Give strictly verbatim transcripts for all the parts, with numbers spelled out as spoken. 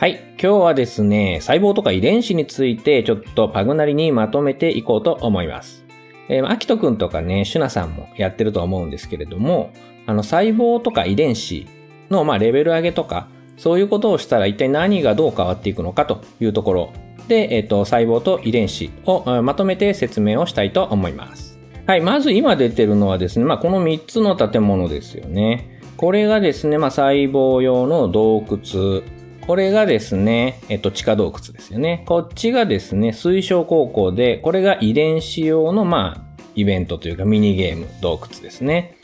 はい。今日はですね、細胞とか遺伝子についてちょっとパグなりにまとめていこうと思います。えー、アキトくんとかね、シュナさんもやってると思うんですけれども、あの、細胞とか遺伝子の、まあ、レベル上げとか、そういうことをしたら一体何がどう変わっていくのかというところで、えっと、細胞と遺伝子をまとめて説明をしたいと思います。はい。まず今出てるのはですね、まあ、このみっつの建物ですよね。これがですね、まあ、細胞用の洞窟。これがですね、えっと、地下洞窟ですよね。こっちがですね、水晶高校で、これが遺伝子用の、まあ、イベントというかミニゲーム、洞窟ですね。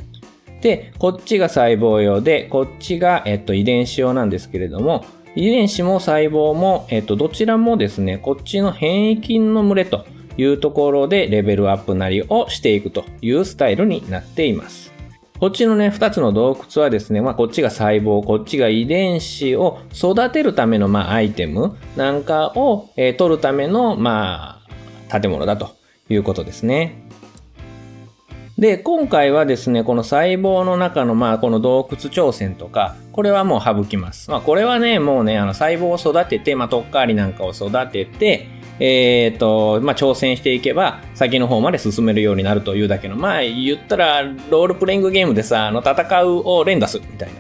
で、こっちが細胞用で、こっちが、えっと、遺伝子用なんですけれども、遺伝子も細胞も、えっと、どちらもですね、こっちの変異菌の群れというところでレベルアップなりをしていくというスタイルになっています。こっちのね、二つの洞窟はですね、まあ、こっちが細胞、こっちが遺伝子を育てるための、まあ、アイテムなんかを、えー、取るための、まあ、建物だということですね。で、今回はですね、この細胞の中の、まあ、この洞窟挑戦とか、これはもう省きます。まあ、これはね、もうね、あの、細胞を育てて、まあ、とっかわりなんかを育てて、えっと、まあ、挑戦していけば、先の方まで進めるようになるというだけの、まあ、言ったら、ロールプレイングゲームでさ、あの、戦うを連打するみたいな。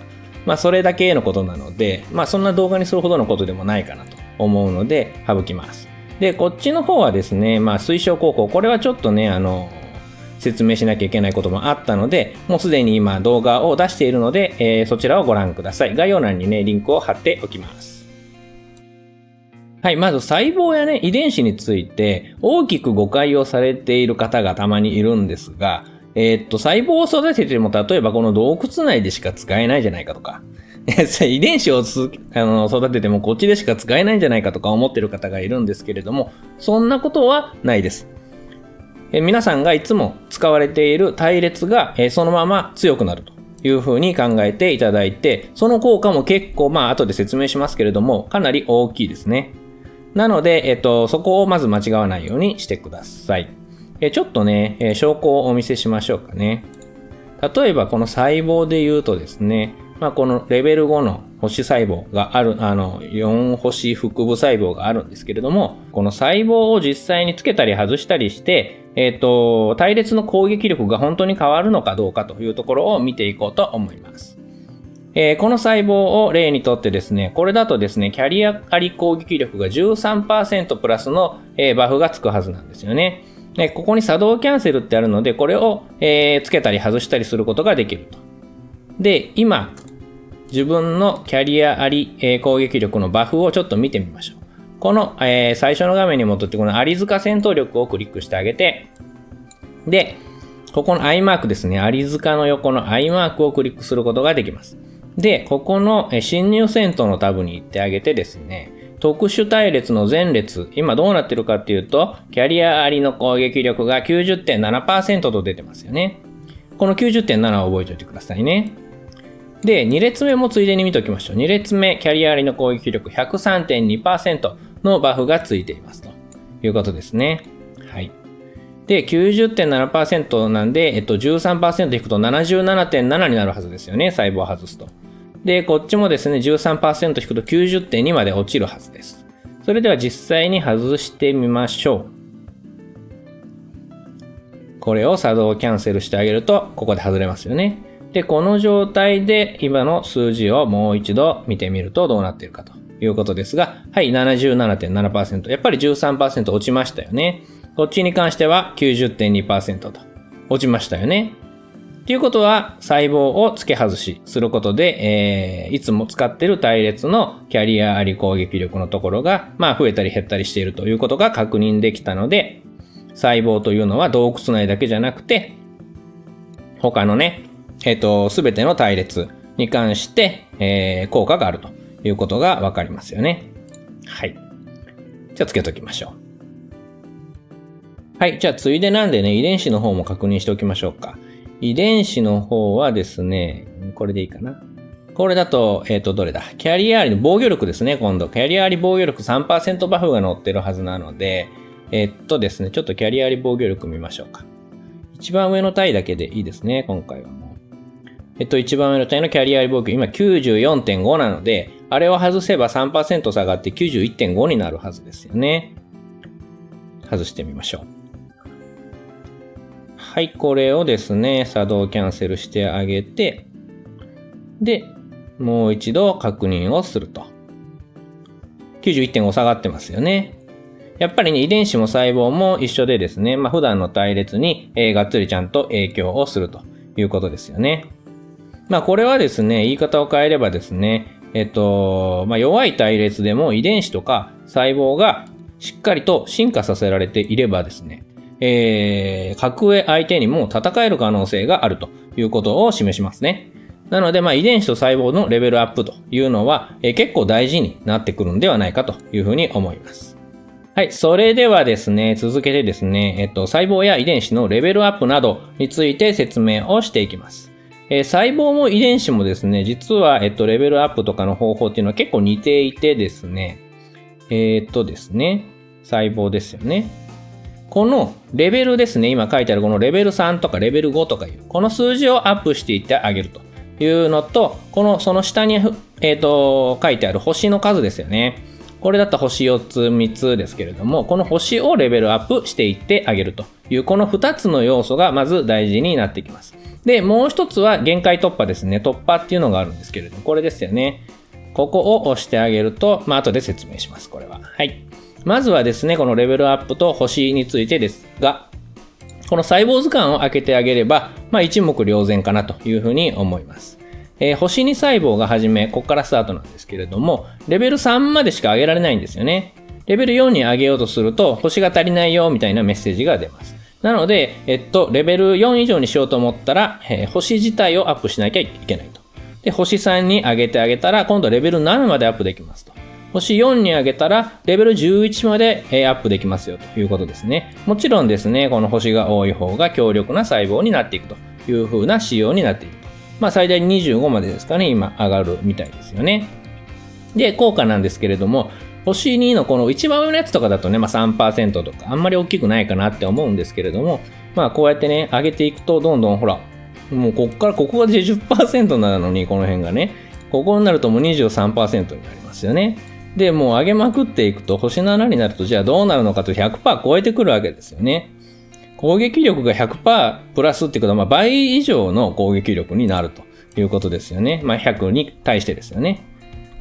まあ、それだけのことなので、まあ、そんな動画にするほどのことでもないかなと思うので、省きます。で、こっちの方はですね、まあ、水晶高校、これはちょっとね、あの、説明しなきゃいけないこともあったので、もうすでに今動画を出しているので、えー、そちらをご覧ください。概要欄にね、リンクを貼っておきます。はい。まず細胞やね、遺伝子について大きく誤解をされている方がたまにいるんですが、えー、っと、細胞を育てても例えばこの洞窟内でしか使えないじゃないかとか、遺伝子をつあの育ててもこっちでしか使えないんじゃないかとか思ってる方がいるんですけれども、そんなことはないです。えー、皆さんがいつも使われている隊列が、えー、そのまま強くなるというふうに考えていただいて、その効果も結構、まあ後で説明しますけれども、かなり大きいですね。なので、えっと、そこをまず間違わないようにしてください。えちょっとね、え証拠をお見せしましょうかね。例えば、この細胞で言うとですね、まあ、このレベルごの星細胞がある、あの、よん星腹部細胞があるんですけれども、この細胞を実際につけたり外したりして、えっと、隊列の攻撃力が本当に変わるのかどうかというところを見ていこうと思います。えー、この細胞を例にとってですね、これだとですね、キャリアあり攻撃力が じゅうさんパーセント プラスの、えー、バフがつくはずなんですよね。で、ここに作動キャンセルってあるので、これを、えー、つけたり外したりすることができると。で、今、自分のキャリアあり、えー、攻撃力のバフをちょっと見てみましょう。この、えー、最初の画面に戻って、このアリ塚戦闘力をクリックしてあげて、で、ここのアイマークですね、アリ塚の横のアイマークをクリックすることができます。で、ここの侵入戦闘のタブに行ってあげてですね、特殊隊列の前列、今どうなってるかっていうと、キャリアありの攻撃力が きゅうじゅってんななパーセント と出てますよね。この きゅうじゅってんなな を覚えておいてくださいね。で、に列目もついでに見ておきましょう。に列目、キャリアありの攻撃力 ひゃくさんてんにパーセント のバフがついていますということですね。はい。で、きゅうじゅってんななパーセント なんで、えっと、じゅうさんパーセント 引くと ななじゅうななてんなな になるはずですよね。細胞を外すと。で、こっちもですね、じゅうさんパーセント 引くと きゅうじゅってんに まで落ちるはずです。それでは実際に外してみましょう。これを作動キャンセルしてあげると、ここで外れますよね。で、この状態で今の数字をもう一度見てみるとどうなっているかということですが、はい、ななじゅうななてんななパーセント。やっぱり じゅうさんパーセント 落ちましたよね。こっちに関しては きゅうじゅってんにパーセント と落ちましたよね。ということは、細胞を付け外しすることで、えー、いつも使っている隊列のキャリアあり攻撃力のところが、まあ、増えたり減ったりしているということが確認できたので、細胞というのは洞窟内だけじゃなくて、他のね、えっと、すべての隊列に関して、えー、効果があるということがわかりますよね。はい。じゃあ、付けときましょう。はい。じゃあ、ついでなんでね、遺伝子の方も確認しておきましょうか。遺伝子の方はですね、これでいいかな。これだと、えっと、どれだ？キャリアありの防御力ですね、今度。キャリアあり防御力 さんパーセント バフが載ってるはずなので、えっとですね、ちょっとキャリアあり防御力見ましょうか。一番上の体だけでいいですね、今回はもう。えっと、一番上の体のキャリア防御、今 きゅうじゅうよんてんご なので、あれを外せば さんパーセント 下がって きゅうじゅういってんご になるはずですよね。外してみましょう。はい、これをですね、作動キャンセルしてあげて、で、もう一度確認をすると。きゅうじゅういってんご 下がってますよね。やっぱりね、遺伝子も細胞も一緒でですね、まあ普段の隊列に、えー、がっつりちゃんと影響をするということですよね。まあこれはですね、言い方を変えればですね、えっと、まあ弱い隊列でも遺伝子とか細胞がしっかりと進化させられていればですね、えー、格上相手にも戦える可能性があるということを示しますね。なので、まあ遺伝子と細胞のレベルアップというのは、えー、結構大事になってくるんではないかというふうに思います。はい。それではですね、続けてですね、えっと、細胞や遺伝子のレベルアップなどについて説明をしていきます。えー、細胞も遺伝子もですね、実は、えっと、レベルアップとかの方法っていうのは結構似ていてですね、えー、っとですね、細胞ですよね。このレベルですね、今書いてあるこのレベルさんとかレベルごとかいう、この数字をアップしていってあげるというのと、この、その下に、えっと、書いてある星の数ですよね。これだったら星よっつ、みっつですけれども、この星をレベルアップしていってあげるという、このふたつの要素がまず大事になってきます。で、もうひとつは限界突破ですね。突破っていうのがあるんですけれども、これですよね。ここを押してあげると、まあ、後で説明します、これは。はい。まずはですね、このレベルアップと星についてですが、この細胞図鑑を開けてあげれば、まあ、一目瞭然かなというふうに思います。えー、星に細胞が始め、ここからスタートなんですけれども、レベルさんまでしか上げられないんですよね。レベルよんに上げようとすると、星が足りないよみたいなメッセージが出ます。なので、えっと、レベルよん以上にしようと思ったら、えー、星自体をアップしなきゃいけないと。で、星さんに上げてあげたら、今度レベルななまでアップできますと。星よんに上げたら、レベルじゅういちまで、えー、アップできますよということですね。もちろんですね、この星が多い方が強力な細胞になっていくという風な仕様になっている。まあ最大にじゅうごまでですかね、今上がるみたいですよね。で、効果なんですけれども、星にのこの一番上のやつとかだとね、まあ さんパーセント とかあんまり大きくないかなって思うんですけれども、まあこうやってね、上げていくとどんどんほら、もうこっからここが じゅっパーセント なのに、この辺がね、ここになるともう にじゅうさんパーセント になりますよね。で、もう上げまくっていくと星ななになるとじゃあどうなるのかと ひゃくパーセント 超えてくるわけですよね。攻撃力が ひゃくパーセント プラスってことは、まあ倍以上の攻撃力になるということですよね。まあひゃくに対してですよね。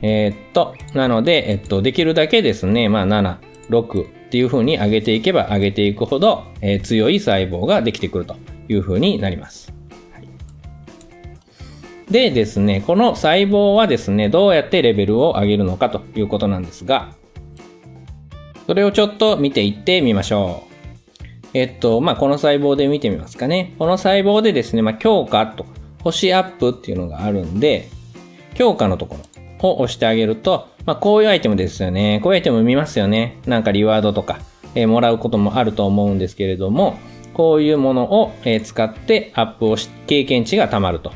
えー、っと、なので、えっと、できるだけですね、まあなな、ろくっていう風に上げていけば上げていくほど、えー、強い細胞ができてくるという風になります。はい、でですね、この細胞はですね、どうやってレベルを上げるのかということなんですが、それをちょっと見ていってみましょう。えっと、まあ、この細胞で見てみますかね。この細胞でですね、まあ、強化と、星アップっていうのがあるんで、強化のところを押してあげると、まあ、こういうアイテムですよね。こういうアイテム見ますよね。なんかリワードとか、えー、もらうこともあると思うんですけれども、こういうものを、えー、使ってアップをし、経験値が溜まると。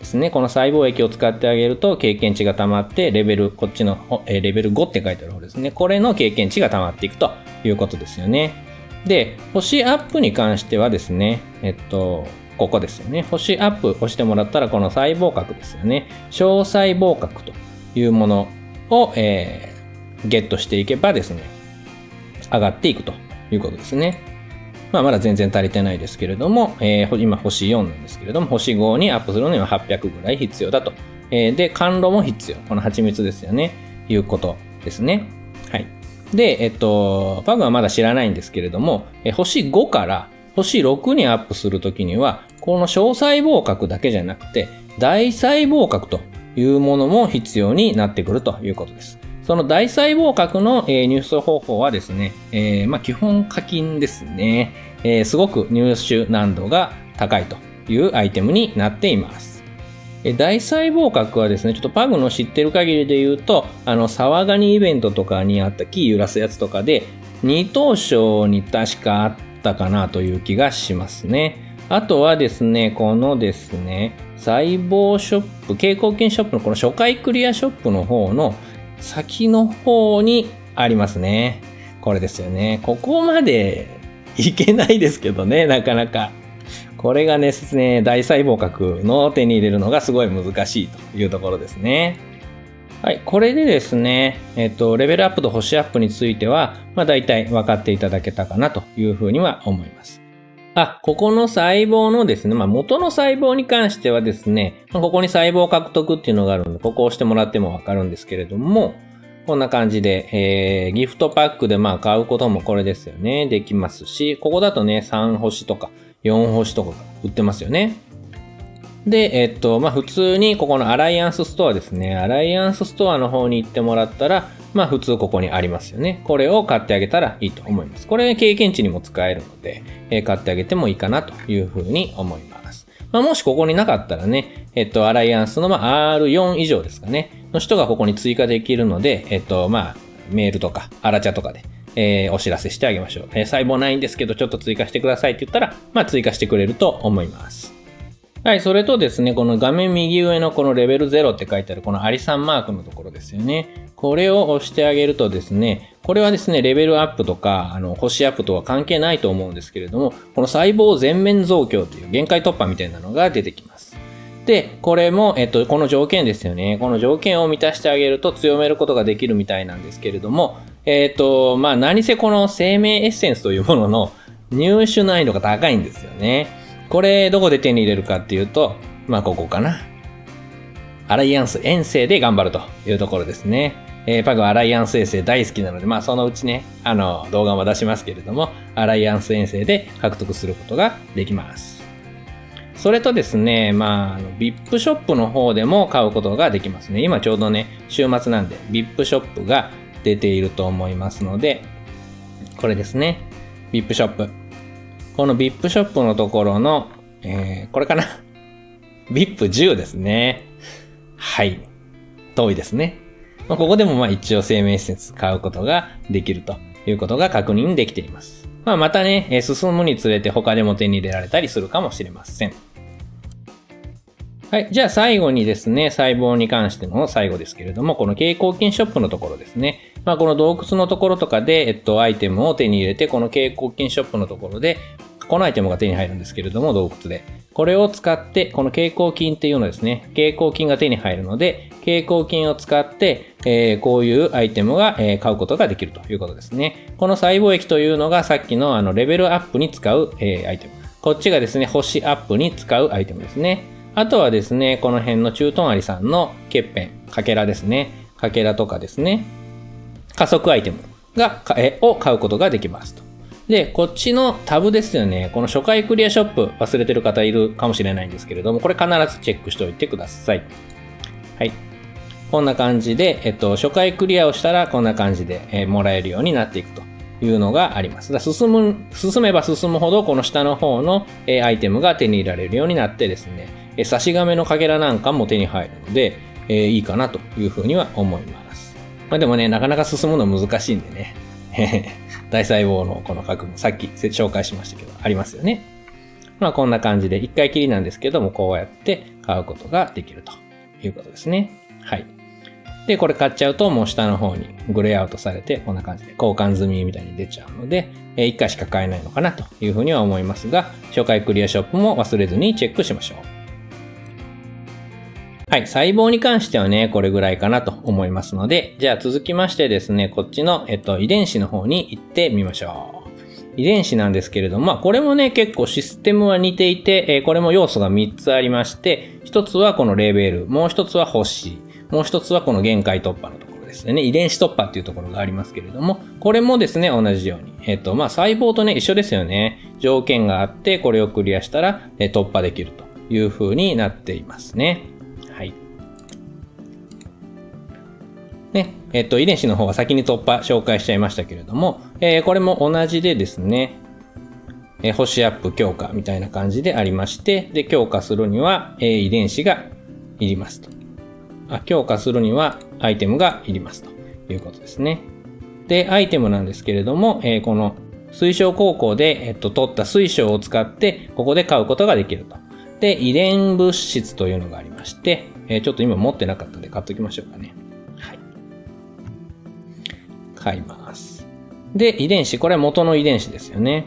ですね。この細胞液を使ってあげると、経験値が溜まって、レベル、こっちの、えー、レベルごって書いてある方ですね。これの経験値が溜まっていくということですよね。で、星アップに関してはですね、えっと、ここですよね。星アップ押してもらったら、この細胞核ですよね。小細胞核というものを、えー、ゲットしていけばですね、上がっていくということですね。まあ、まだ全然足りてないですけれども、えー、今星よんなんですけれども、星ごにアップするのにははっぴゃくぐらい必要だと。えー、で、甘露も必要。この蜂蜜ですよね。いうことですね。はい。で、えっと、パグはまだ知らないんですけれども、え星ごから星ろくにアップするときには、この小細胞核だけじゃなくて、大細胞核というものも必要になってくるということです。その大細胞核の、えー、入手方法はですね、えー、まあ、基本課金ですね、えー、すごく入手難度が高いというアイテムになっています。大細胞核はですね、ちょっとパグの知ってる限りで言うと、あの、沢ガニイベントとかにあった木揺らすやつとかで、二等賞に確かあったかなという気がしますね。あとはですね、このですね、細胞ショップ、蛍光筋ショップのこの初回クリアショップの方の先の方にありますね。これですよね。ここまでいけないですけどね、なかなか。これがね、ね大細胞核の手に入れるのがすごい難しいというところですね。はい、これでですね、えっと、レベルアップと星アップについては、まあ大体分かっていただけたかなというふうには思います。あ、ここの細胞のですね、まあ元の細胞に関してはですね、ここに細胞獲得っていうのがあるので、ここを押してもらっても分かるんですけれども、こんな感じで、えー、ギフトパックでまあ買うこともこれですよね。できますし、ここだとね、さん星とかよん星とか売ってますよね。で、えっと、まあ普通にここのアライアンスストアですね。アライアンスストアの方に行ってもらったら、まあ普通ここにありますよね。これを買ってあげたらいいと思います。これ経験値にも使えるので、えー、買ってあげてもいいかなというふうに思います。まあもしここになかったらね、えっと、アライアンスのまあ アールよん 以上ですかね。の人がここに追加できるので、えっと、まあ、メールとか、アラチャとかで、えー、お知らせしてあげましょう。えー、細胞ないんですけど、ちょっと追加してくださいって言ったら、まあ、追加してくれると思います。はい、それとですね、この画面右上のこのレベルゼロって書いてある、このアリさんマークのところですよね。これを押してあげるとですね、これはですね、レベルアップとか、あの、星アップとは関係ないと思うんですけれども、この細胞全面増強という限界突破みたいなのが出てきます。で、これも、えっと、この条件ですよね。この条件を満たしてあげると強めることができるみたいなんですけれども、えっと、まあ、何せこの生命エッセンスというものの入手難易度が高いんですよね。これ、どこで手に入れるかっていうと、まあ、ここかな。アライアンス遠征で頑張るというところですね。えー、パグはアライアンス遠征大好きなので、まあ、そのうちね、あの、動画も出しますけれども、アライアンス遠征で獲得することができます。それとですね、まあ、ブイアイピー ショップの方でも買うことができますね。今ちょうどね、週末なんで ブイアイピー ショップが出ていると思いますので、これですね。ブイアイピー ショップ。この ブイアイピー ショップのところの、えー、これかな。ブイアイピーじゅう ですね。はい。遠いですね。まあ、ここでもまあ一応生命エッセンス買うことができるということが確認できています。まあ、またね、進むにつれて他でも手に入れられたりするかもしれません。はい。じゃあ最後にですね、細胞に関しての最後ですけれども、この蛍光菌ショップのところですね。まあこの洞窟のところとかで、えっと、アイテムを手に入れて、この蛍光菌ショップのところで、このアイテムが手に入るんですけれども、洞窟で。これを使って、この蛍光菌っていうのですね、蛍光菌が手に入るので、蛍光菌を使って、えー、こういうアイテムが、えー、買うことができるということですね。この細胞液というのがさっきのあのレベルアップに使う、えー、アイテム。こっちがですね、星アップに使うアイテムですね。あとはですね、この辺の中トンアリさんの欠片、かけらですね。かけらとかですね。加速アイテムが、えを買うことができますと。で、こっちのタブですよね。この初回クリアショップ忘れてる方いるかもしれないんですけれども、これ必ずチェックしておいてください。はい。こんな感じで、えっと、初回クリアをしたらこんな感じで、えー、もらえるようになっていくというのがあります。だから進む、進めば進むほどこの下の方の、えー、アイテムが手に入れられるようになってですね、え、差し亀のかけらなんかも手に入るので、えー、いいかなというふうには思います。まあでもね、なかなか進むの難しいんでね。大細胞のこの核もさっき紹介しましたけど、ありますよね。まあこんな感じで、一回きりなんですけども、こうやって買うことができるということですね。はい。で、これ買っちゃうともう下の方にグレーアウトされて、こんな感じで交換済みみたいに出ちゃうので、えー、一回しか買えないのかなというふうには思いますが、初回クリアショップも忘れずにチェックしましょう。はい。細胞に関してはね、これぐらいかなと思いますので、じゃあ続きましてですね、こっちの、えっと、遺伝子の方に行ってみましょう。遺伝子なんですけれども、まあ、これもね、結構システムは似ていて、えー、これも要素がみっつありまして、ひとつはこのレベル、もうひとつは星、もうひとつはこの限界突破のところですね。遺伝子突破っていうところがありますけれども、これもですね、同じように。えっと、まあ、細胞とね、一緒ですよね。条件があって、これをクリアしたら、えー、突破できるという風になっていますね。はい。ね、えっと、遺伝子の方が先に突破紹介しちゃいましたけれども、えー、これも同じでですね、えー、星アップ強化みたいな感じでありまして、で、強化するには、えー、遺伝子がいりますと。あ、強化するにはアイテムがいりますということですね。で、アイテムなんですけれども、えー、この水晶鉱坑で、えっと、取った水晶を使って、ここで買うことができると。で、遺伝物質というのがありまして、えー、ちょっと今持ってなかったんで買っときましょうかね。はい。買います。で、遺伝子、これは元の遺伝子ですよね。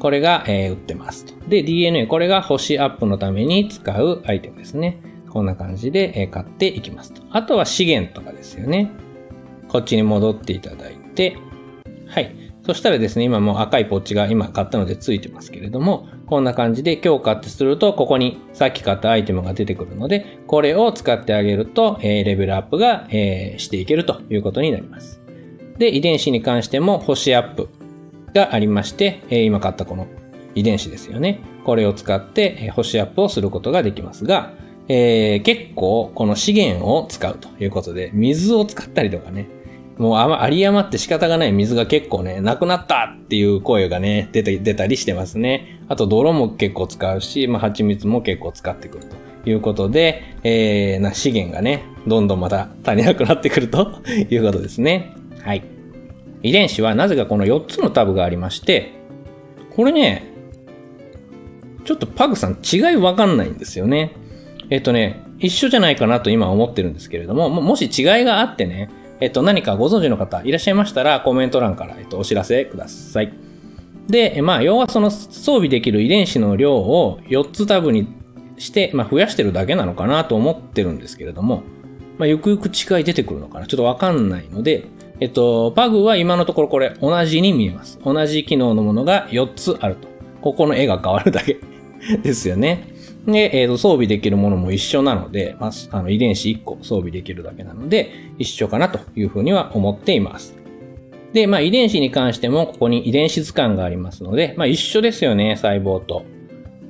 これが、えー、売ってますと。で、ディーエヌエー、これが星アップのために使うアイテムですね。こんな感じで、えー、買っていきますと。あとは資源とかですよね。こっちに戻っていただいて、はい。そしたらですね、今もう赤いポッチが今買ったのでついてますけれども、こんな感じで今日買ってすると、ここにさっき買ったアイテムが出てくるので、これを使ってあげると、えー、レベルアップが、えー、していけるということになります。で、遺伝子に関しても星アップがありまして、えー、今買ったこの遺伝子ですよね。これを使って、えー、星アップをすることができますが、えー、結構この資源を使うということで、水を使ったりとかね、もうあり余って仕方がない水が結構ね、なくなったっていう声がね、出て、出たりしてますね。あと泥も結構使うし、まあ蜂蜜も結構使ってくるということで、えー、な資源がね、どんどんまた足りなくなってくるということですね。はい。遺伝子はなぜかこのよっつのタブがありまして、これね、ちょっとパグさん違いわかんないんですよね。えっとね、一緒じゃないかなと今思ってるんですけれども、もし違いがあってね、えっと、何かご存知の方いらっしゃいましたら、コメント欄から、えっと、お知らせください。で、まあ、要はその装備できる遺伝子の量をよっつタブにして、まあ、増やしてるだけなのかなと思ってるんですけれども、まあ、ゆくゆく違い出てくるのかなちょっとわかんないので、えっと、パグは今のところこれ同じに見えます。同じ機能のものがよっつあると。ここの絵が変わるだけですよね。で、えーと、装備できるものも一緒なので、まあ、あの遺伝子いっこ装備できるだけなので、一緒かなというふうには思っています。で、まあ、遺伝子に関しても、ここに遺伝子図鑑がありますので、まあ、一緒ですよね、細胞と。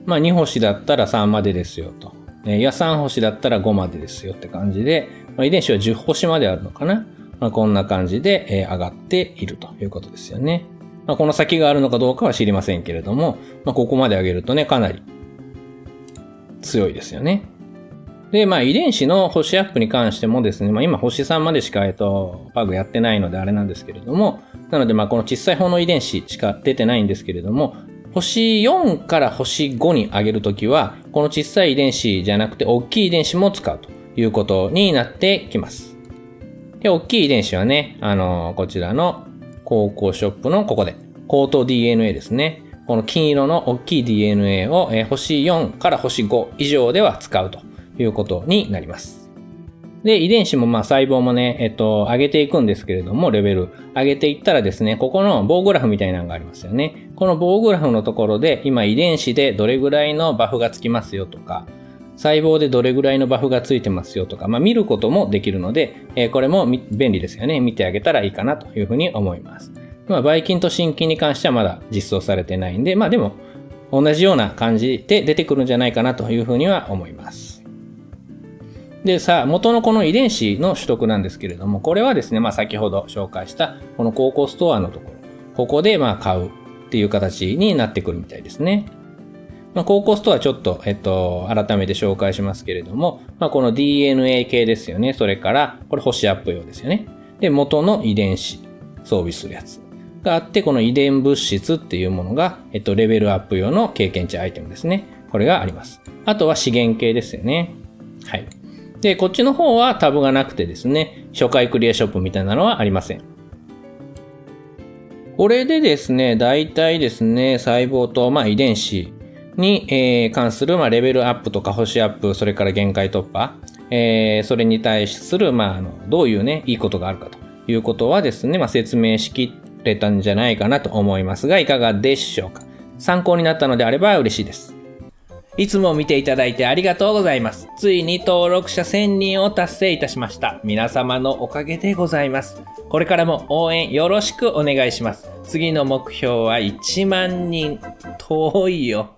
まあ、に星だったらさんまでですよと。いや、さん星だったらごまでですよって感じで、まあ、遺伝子はじゅう星まであるのかな。まあ、こんな感じで、えー、上がっているということですよね。まあ、この先があるのかどうかは知りませんけれども、まあ、ここまで上げるとね、かなり強いですよね。で、まあ、遺伝子の星アップに関してもですね、まあ、今星さんまでしか、えっと、パグやってないのであれなんですけれども、なので、まあ、この小さい方の遺伝子しか出てないんですけれども、星よんから星ごに上げるときは、この小さい遺伝子じゃなくて、大きい遺伝子も使うということになってきます。で、大きい遺伝子はね、あの、こちらの高校ショップのここで、高等 ディーエヌエー ですね。この金色の大きい ディーエヌエー を星よんから星ご以上では使うということになります。で、遺伝子もまあ細胞もね、えっと、上げていくんですけれども、レベル上げていったらですね、ここの棒グラフみたいなのがありますよね。この棒グラフのところで、今遺伝子でどれぐらいのバフがつきますよとか、細胞でどれぐらいのバフがついてますよとか、まあ見ることもできるので、えー、これも便利ですよね。見てあげたらいいかなというふうに思います。まあ、ばい菌と真菌に関してはまだ実装されてないんで、まあでも、同じような感じで出てくるんじゃないかなというふうには思います。で、さあ、元のこの遺伝子の取得なんですけれども、これはですね、まあ先ほど紹介した、この高校ストアのところ、ここでまあ買うっていう形になってくるみたいですね。まあ、高校ストアちょっと、えっと、改めて紹介しますけれども、まあこの ディーエヌエー 系ですよね。それから、これ星アップ用ですよね。で、元の遺伝子装備するやつ。があって、この遺伝物質っていうものが、えっと、レベルアップ用の経験値アイテムですね。これがあります。あとは資源系ですよね。はい。で、こっちの方はタブがなくてですね、初回クリアショップみたいなのはありません。これでですね、大体ですね、細胞と、まあ、遺伝子に、えー、関する、まあ、レベルアップとか星アップ、それから限界突破、えー、それに対する、まあ、あの、どういうね、いいことがあるかということはですね、まあ、説明しきって、れたんじゃないかなと思いますが、いかがでしょうか。参考になったのであれば嬉しいです。いつも見ていただいてありがとうございます。ついに登録者せんにんを達成いたしました。皆様のおかげでございます。これからも応援よろしくお願いします。次の目標はいちまんにん。遠いよ。